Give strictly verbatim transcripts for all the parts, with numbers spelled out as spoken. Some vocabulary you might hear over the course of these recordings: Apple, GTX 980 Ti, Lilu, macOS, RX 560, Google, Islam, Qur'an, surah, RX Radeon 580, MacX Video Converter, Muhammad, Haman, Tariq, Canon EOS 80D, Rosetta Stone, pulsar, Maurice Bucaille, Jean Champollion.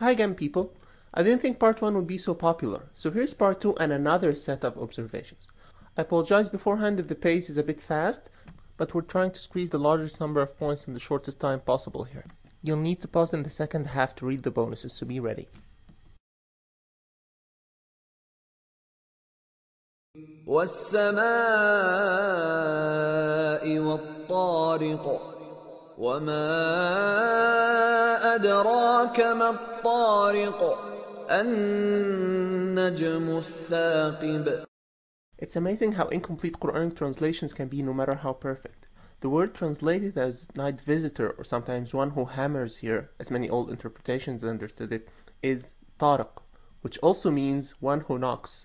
Hi again, people. I didn't think part one would be so popular, so here's part two and another set of observations. I apologize beforehand if the pace is a bit fast, but we're trying to squeeze the largest number of points in the shortest time possible here. You'll need to pause in the second half to read the bonuses, so be ready. وَالسَّمَاءِ وَالطَّارِقِ وَمَا أَدْرَاكَ مَا الطَّارِقُ النَّجْمُ الثَّاقِبُ. It's amazing how incomplete Quranic translations can be no matter how perfect. The word translated as night visitor, or sometimes one who hammers here, as many old interpretations understood it, is Tariq, which also means one who knocks.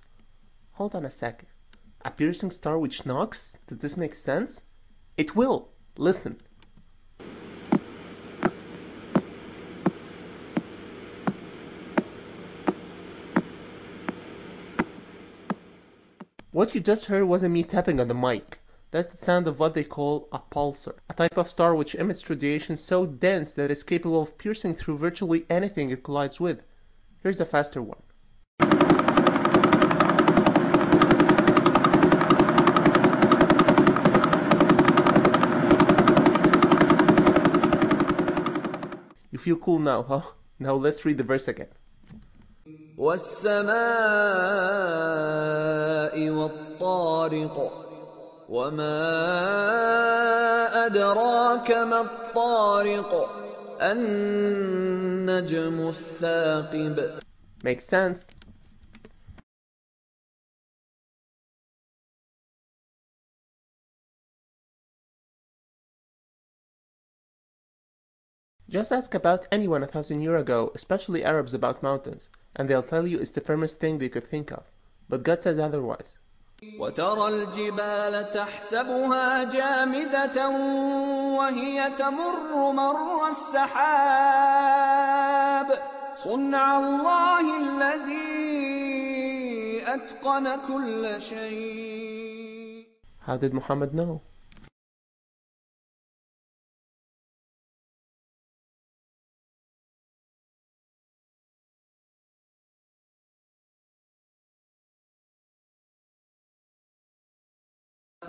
Hold on a second. A piercing star which knocks? Does this make sense? It will. Listen. What you just heard wasn't me tapping on the mic. That's the sound of what they call a pulsar, a type of star which emits radiation so dense that it's capable of piercing through virtually anything it collides with. Here's a faster one. You feel cool now, huh? Now let's read the verse again. وَالسَّمَاءِ وَالطَّارِقِ وَمَا أَدْرَاكَ مَا الطَّارِقُ النَّجْمُ الثَّاقِبُ. Makes sense. Just ask about anyone a thousand years ago, especially Arabs, about mountains, and they'll tell you it's the firmest thing they could think of. But God says otherwise. وترى الجبال تحسبها جامدة وهي تمر مر السحاب صنع الله الذي أتقن كل شيء. How did Muhammad know?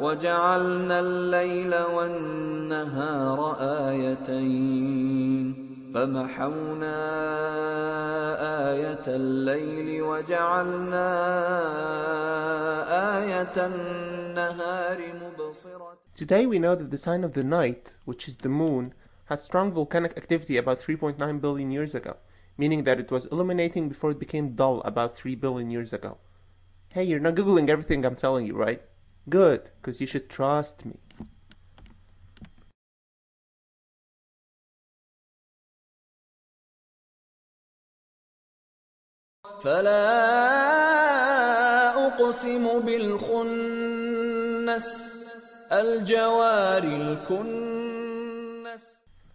وَجَعَلْنَا اللَّيْلَ وَالنَّهَارَ آيَتَيْنِ فَمَحَوْنَا آيَةَ اللَّيْلِ وَجَعَلْنَا آيَةَ النَّهَارِ مُبْصِرَةً. Today we know that the sign of the night, which is the moon, had strong volcanic activity about three point nine billion years ago, meaning that it was illuminating before it became dull about three billion years ago. Hey, you're not Googling everything I'm telling you, right? Good, because you should trust me. فلا أقسم بالخنس الجوار الكنس.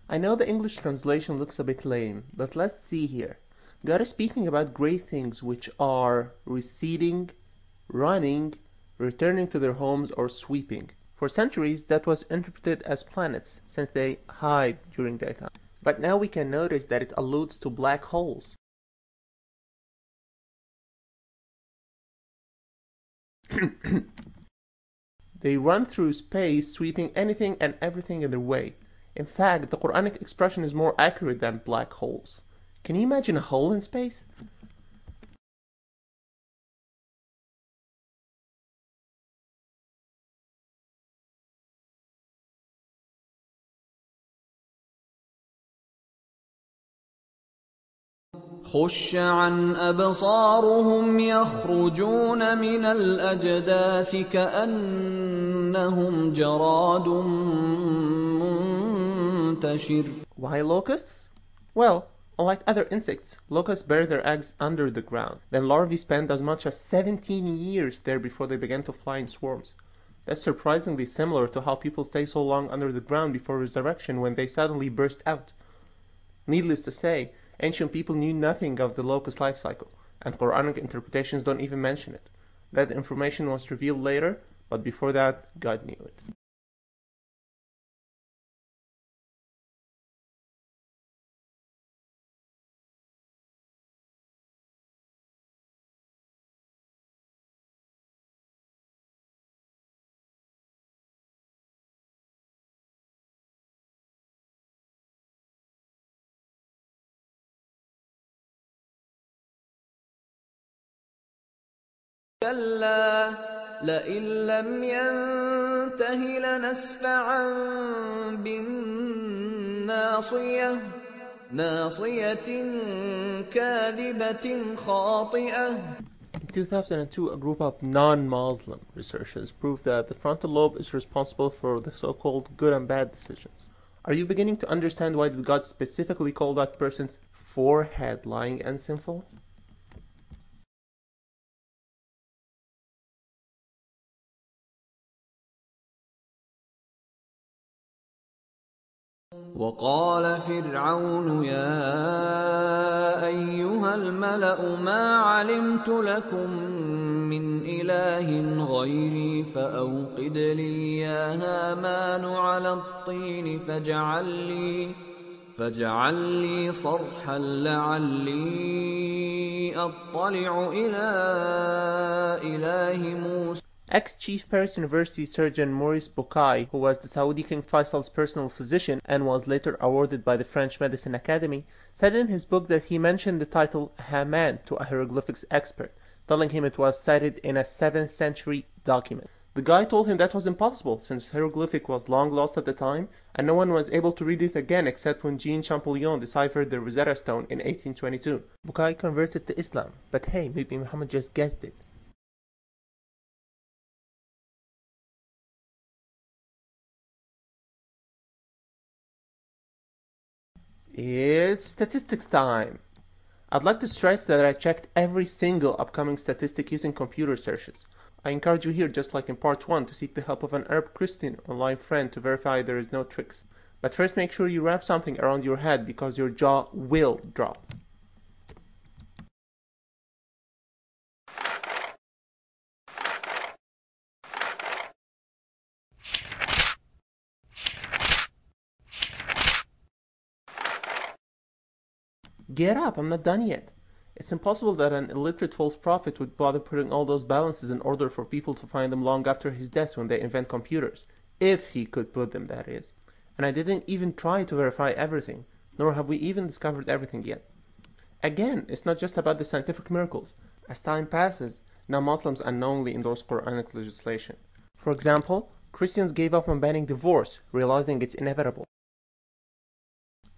I know the English translation looks a bit lame, but let's see here. God is speaking about great things which are receding, running, returning to their homes, or sweeping. For centuries, that was interpreted as planets, since they hide during daytime. But now we can notice that it alludes to black holes. They run through space, sweeping anything and everything in their way. In fact, the Quranic expression is more accurate than black holes. Can you imagine a hole in space? خش عن أبصارهم يخرجون من الأجداث كأنهم جراد منتشر. Why locusts? Well, unlike other insects, locusts bury their eggs under the ground. Then larvae spend as much as seventeen years there before they begin to fly in swarms. That's surprisingly similar to how people stay so long under the ground before resurrection when they suddenly burst out. Needless to say, ancient people knew nothing of the locust life cycle, and Quranic interpretations don't even mention it. That information was revealed later, but before that, God knew it. كلا لئن لم ينته لنسفعا بالناصية ناصية كاذبة خاطئة. In two thousand two, a group of non-Muslim researchers proved that the frontal lobe is responsible for the so-called good and bad decisions. Are you beginning to understand why did God specifically call that person's forehead lying and sinful? وقال فرعون يا أيها الملأ ما علمت لكم من إله غيري فأوقد لي يا هامان على الطين فاجعل لي فاجعل لي صرحا لعلي أطلع إلى إله موسى. Ex-chief Paris University surgeon Maurice Bucaille, who was the Saudi King Faisal's personal physician and was later awarded by the French Medicine Academy, said in his book that he mentioned the title Haman to a hieroglyphics expert, telling him it was cited in a seventh century document. The guy told him that was impossible since hieroglyphic was long lost at the time and no one was able to read it again except when Jean Champollion deciphered the Rosetta Stone in eighteen twenty-two. Bucaille converted to Islam, but hey, maybe Muhammad just guessed it. It's statistics time! I'd like to stress that I checked every single upcoming statistic using computer searches. I encourage you here, just like in part one, to seek the help of an Arab Christian online friend to verify there is no tricks. But first make sure you wrap something around your head because your jaw will drop. Get up, I'm not done yet. It's impossible that an illiterate false prophet would bother putting all those balances in order for people to find them long after his death when they invent computers. If he could put them, that is. And I didn't even try to verify everything, nor have we even discovered everything yet. Again, it's not just about the scientific miracles. As time passes, now Muslims unknowingly endorse Quranic legislation. For example, Christians gave up on banning divorce, realizing it's inevitable.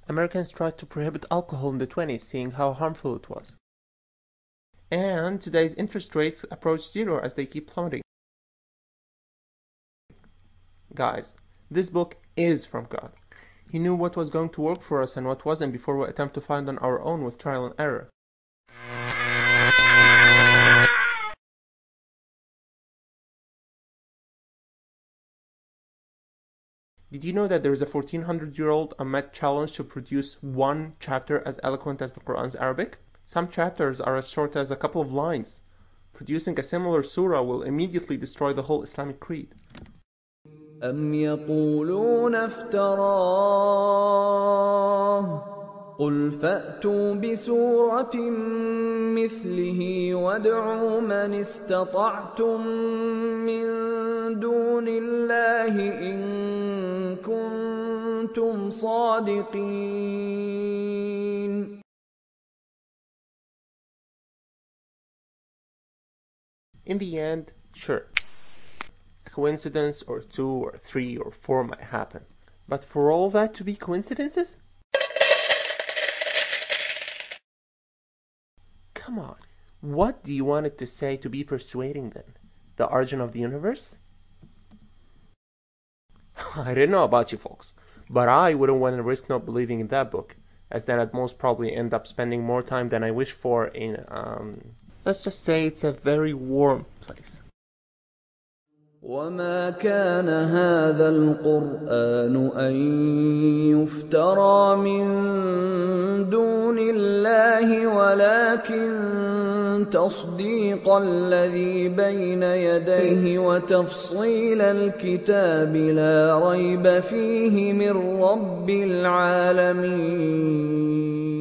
Americans tried to prohibit alcohol in the twenties, seeing how harmful it was. And today's interest rates approach zero as they keep plummeting. Guys, this book is from God. He knew what was going to work for us and what wasn't before we attempt to find on our own with trial and error. Did you know that there is a fourteen hundred year old unmet challenge to produce one chapter as eloquent as the Qur'an's Arabic? Some chapters are as short as a couple of lines. Producing a similar surah will immediately destroy the whole Islamic creed. أَمْ يَقُولُونَ افْتَرَاهُ قُلْ فَأْتُوا بِسُورَةٍ مِثْلِهِ وَادْعُوا مَنِ اسْتَطَعْتُمْ مِنْ دُونِ اللَّهِ إِنْ كنتم صادقين. In the end, sure, a coincidence or two or three or four might happen, but for all that to be coincidences? Come on, what do you want it to say to be persuading then? The origin of the universe? I didn't know about you folks, but I wouldn't want to risk not believing in that book, as then I'd most probably end up spending more time than I wish for in, um... let's just say it's a very warm place. وَمَا كَانَ هَذَا الْقُرْآنُ أَنْ يُفْتَرَى مِنْ دُونِ اللَّهِ وَلَكِنْ تَصْدِيقَ الَّذِي بَيْنَ يَدَيْهِ وَتَفْصِيلَ الْكِتَابِ لَا رَيْبَ فِيهِ مِنْ رَبِّ الْعَالَمِينَ